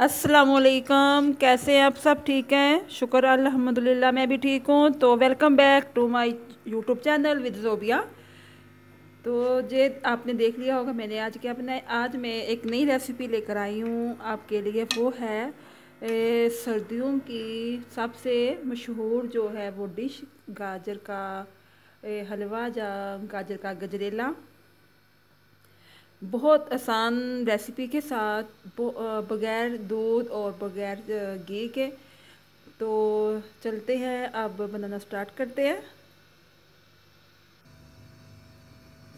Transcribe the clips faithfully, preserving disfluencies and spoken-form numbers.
अस्सलामुअलैकुम, कैसे हैं आप? सब ठीक हैं? शुक्र अल्हम्दुलिल्लाह मैं भी ठीक हूँ। तो welcome back to my YouTube channel with Zobia. तो ये आपने देख लिया होगा मैंने आज क्या बनाया। आज मैं एक नई रेसिपी लेकर आई हूँ आपके लिए। वो है ए, सर्दियों की सबसे मशहूर जो है वो डिश गाजर का ए, हलवा या गाजर का गजरेला। बहुत आसान रेसिपी के साथ, बग़ैर दूध और बग़ैर घी के। तो चलते हैं अब बनाना स्टार्ट करते हैं।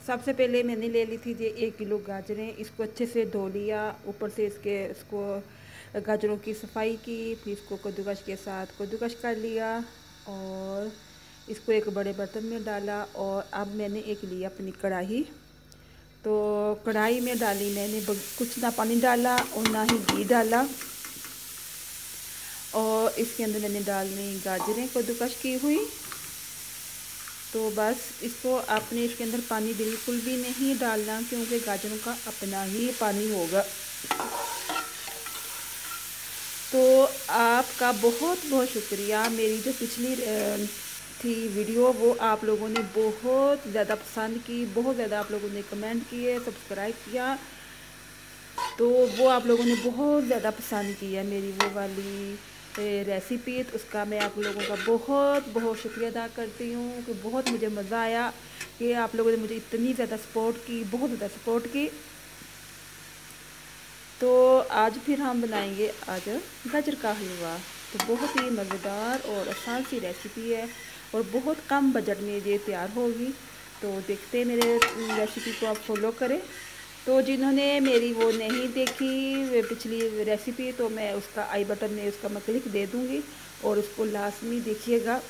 सबसे पहले मैंने ले ली थी ये एक किलो गाजरें। इसको अच्छे से धो लिया, ऊपर से इसके इसको गाजरों की सफाई की, फिर इसको कद्दूकश के साथ कद्दूकश कर लिया और इसको एक बड़े बर्तन में डाला। और अब मैंने एक लिया अपनी कढ़ाई। तो कढ़ाई में डाली मैंने कुछ ना पानी डाला और ना ही घी डाला। और इसके अंदर मैंने डालनी गाजरें कद्दूकश की हुई। तो बस इसको आपने इसके अंदर पानी बिल्कुल भी नहीं डालना, क्योंकि गाजरों का अपना ही पानी होगा। तो आपका बहुत बहुत शुक्रिया। मेरी जो पिछली थी वीडियो वो आप लोगों ने बहुत ज़्यादा पसंद की, बहुत ज़्यादा आप लोगों ने कमेंट किए, सब्सक्राइब किया। तो वो आप लोगों ने बहुत ज़्यादा पसंद की है मेरी वो वाली रेसिपी। तो उसका मैं आप लोगों का बहुत बहुत शुक्रिया अदा करती हूँ कि बहुत मुझे मज़ा आया कि आप लोगों ने मुझे इतनी ज़्यादा सपोर्ट की, बहुत ज़्यादा सपोर्ट की। तो आज फिर हम बनाएंगे आज गाजर का हलवा। तो बहुत ही मज़ेदार और आसान सी रेसिपी है और बहुत कम बजट में ये तैयार होगी। तो देखते हैं मेरे रेसिपी को आप फॉलो करें। तो जिन्होंने मेरी वो नहीं देखी पिछली रेसिपी, तो मैं उसका आई बटन में उसका मैं क्लिक दे दूँगी और उसको लाजमी देखिएगा।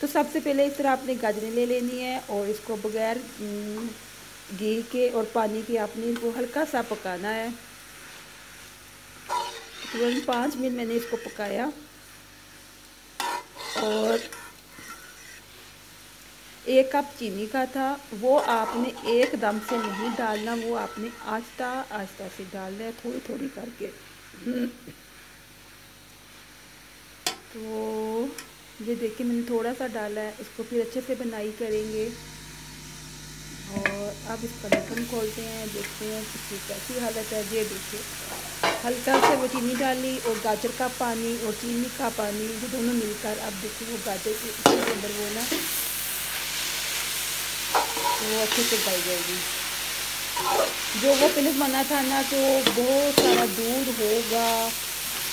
तो सबसे पहले इस तरह आपने गाजरें ले लेनी है और इसको बगैर घी के और पानी के आपने इनको हल्का सा पकाना है। तकरीबन पाँच मिनट मैंने इसको पकाया। और एक कप चीनी का था, वो आपने एक दम से नहीं डालना, वो आपने आस्ता आस्ता से डालना है, थोड़ी थोड़ी करके। तो ये देखिए मैंने थोड़ा सा डाला है। इसको फिर अच्छे से बनाई करेंगे। और अब इसका ढक्कन खोलते हैं, देखते हैं इसकी कैसी हालत है। ये देखिए हल्का से वो चीनी डाली और गाजर का पानी और चीनी का पानी ये दोनों मिलकर आप देखिए वो गाजर के अंदर वो ना वो अच्छे से गल जाएगी। जो वो पहले बना था ना, तो बहुत सारा दूध होगा,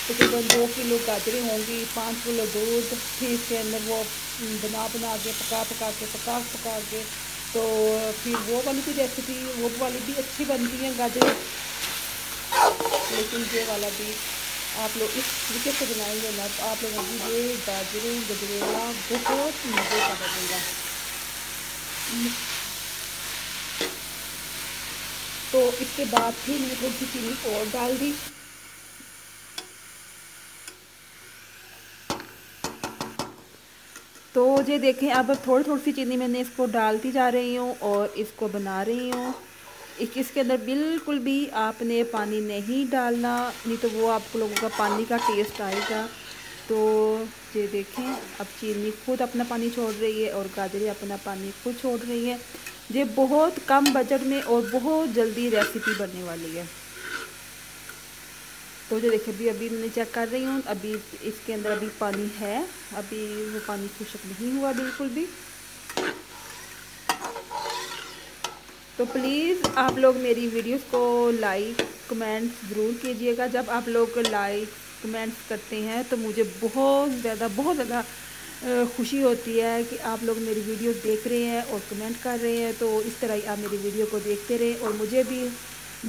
तकरीबन दो किलो गाजरें होंगी, पाँच किलो दूध। फिर इसके अंदर वो बना बना के पका पका के पका पका के तो फिर वो वाली भी रेसिपी, वो वाली भी अच्छी बनती है गाजर। लेकिन ये वाला भी आप लोग इस तरीके से बनाएंगे ना, तो आप लोगों की ये गाजरें गजरेला बहुत मज़े का बनेगा। तो इसके बाद फिर मैंने थोड़ी सी चीनी और डाल दी। तो ये देखें अब थोड़ी थोड़ी सी चीनी मैंने इसको डालती जा रही हूँ और इसको बना रही हूँ। इसके अंदर बिल्कुल भी आपने पानी नहीं डालना, नहीं तो वो आप लोगों का पानी का टेस्ट आएगा। तो ये देखें अब चीनी खुद अपना पानी छोड़ रही है और गाजरें अपना पानी खुद छोड़ रही है। ये बहुत कम बजट में और बहुत जल्दी रेसिपी बनने वाली है। तो जो देखिए अभी अभी मैंने चेक कर रही हूँ, अभी इसके अंदर अभी पानी है, अभी वो पानी खुश्क नहीं हुआ बिल्कुल भी। तो प्लीज़ आप लोग मेरी वीडियोस को लाइक कमेंट्स ज़रूर कीजिएगा। जब आप लोग लाइक कमेंट्स करते हैं तो मुझे बहुत ज़्यादा बहुत ज़्यादा खुशी होती है कि आप लोग मेरी वीडियो देख रहे हैं और कमेंट कर रहे हैं। तो इस तरह ही आप मेरी वीडियो को देखते रहें और मुझे भी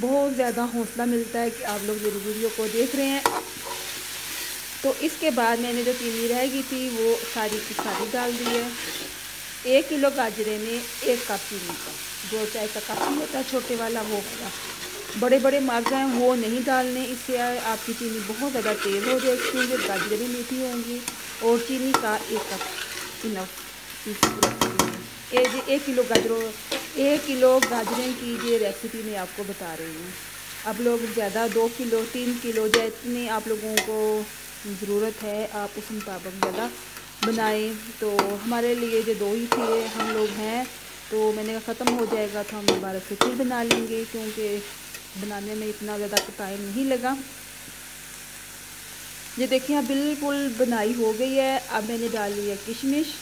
बहुत ज़्यादा हौसला मिलता है कि आप लोग मेरी वीडियो को देख रहे हैं। तो इसके बाद मैंने जो चीनी रह गई थी वो सारी की सारी डाल दी है। एक किलो गाजरे में एक कप चीनी का, जो चाय का कप नहीं होता छोटे वाला वो होगा, बड़े बड़े माग हैं वो नहीं डालने, इससे आपकी चीनी बहुत ज़्यादा तेज़ हो जाएगी, क्योंकि गाजरें भी मीठी होंगी। और चीनी का एक कप इनफ। एक किलो गाजरों एक किलो गाजरें की ये रेसिपी मैं आपको बता रही हूँ। आप लोग ज़्यादा दो किलो तीन किलो जितनी आप लोगों को ज़रूरत है आप उस मुताबिक ज़्यादा बनाएं। तो हमारे लिए जो दो ही थे हम लोग हैं, तो मैंने कहा ख़त्म हो जाएगा तो हम दोबारा से फिर बना लेंगे, क्योंकि बनाने में इतना ज़्यादा टाइम नहीं लगा। ये देखिए अब बिल्कुल बनाई हो गई है। अब मैंने डाली है किशमिश।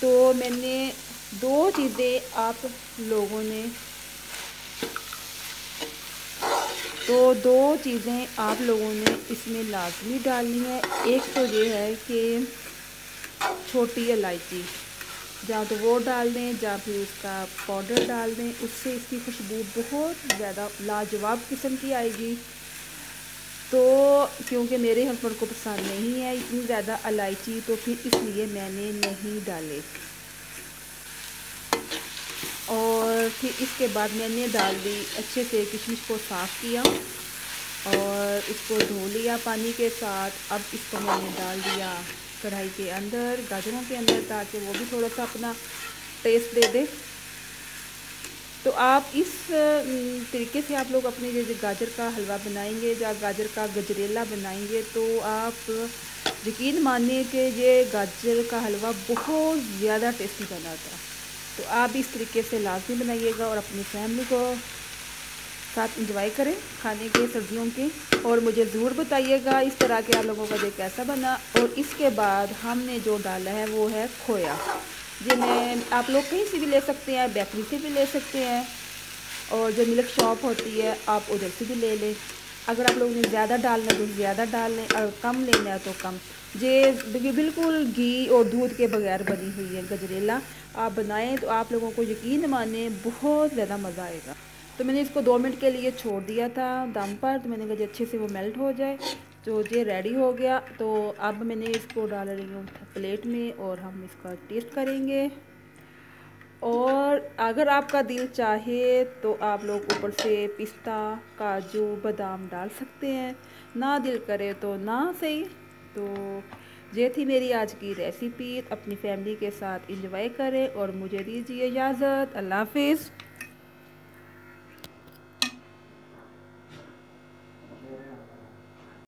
तो मैंने दो चीज़ें आप लोगों ने तो दो चीज़ें आप लोगों ने इसमें लाजमी डालनी है। एक तो ये है कि छोटी इलायची, या तो वो डाल दें या फिर इसका पाउडर डाल दें, उससे इसकी खुशबू बहुत ज़्यादा लाजवाब किस्म की आएगी। तो क्योंकि मेरे हस्बैंड को पसंद नहीं है इतनी ज़्यादा इलायची, तो फिर इसलिए मैंने नहीं डाले। और फिर इसके बाद मैंने डाल दी, अच्छे से किशमिश को साफ़ किया और इसको धो लिया पानी के साथ। अब इसको मैंने डाल दिया कढ़ाई के अंदर, गाजरों के अंदर, ताकि वो भी थोड़ा सा अपना टेस्ट दे दे। तो आप इस तरीके से आप लोग अपने जैसे गाजर का हलवा बनाएंगे या गाजर का गजरेला बनाएंगे, तो आप यकीन मानिए कि ये गाजर का हलवा बहुत ज़्यादा टेस्टी बना था। तो आप इस तरीके से लाजमी बनाइएगा और अपनी फैमिली को साथ इंजॉय करें खाने के, सब्जियों के। और मुझे ज़रूर बताइएगा इस तरह के आप लोगों का ये कैसा बना। और इसके बाद हमने जो डाला है वो है खोया। ये मैं आप लोग कहीं से भी ले सकते हैं, बेकरी से भी ले सकते हैं और जो मिल्क शॉप होती है आप उधर से भी ले लें। अगर आप लोगों ने ज़्यादा डालना है तो ज़्यादा डाल लें और कम लेना है तो कम। ये बिल्कुल घी और दूध के बगैर बनी हुई है गजरेला। आप बनाएँ तो आप लोगों को यकीन माने बहुत ज़्यादा मज़ा आएगा। तो मैंने इसको दो मिनट के लिए छोड़ दिया था दम पर, तो मैंने कहा अच्छे से वो मेल्ट हो जाए। तो ये रेडी हो गया। तो अब मैंने इसको डाल रही हूँ प्लेट में और हम इसका टेस्ट करेंगे। और अगर आपका दिल चाहे तो आप लोग ऊपर से पिस्ता, काजू, बादाम डाल सकते हैं, ना दिल करे तो ना सही। तो ये थी मेरी आज की रेसिपी। अपनी फैमिली के साथ इंजॉय करें और मुझे दीजिए इजाज़त। अल्लाह हाफिज़।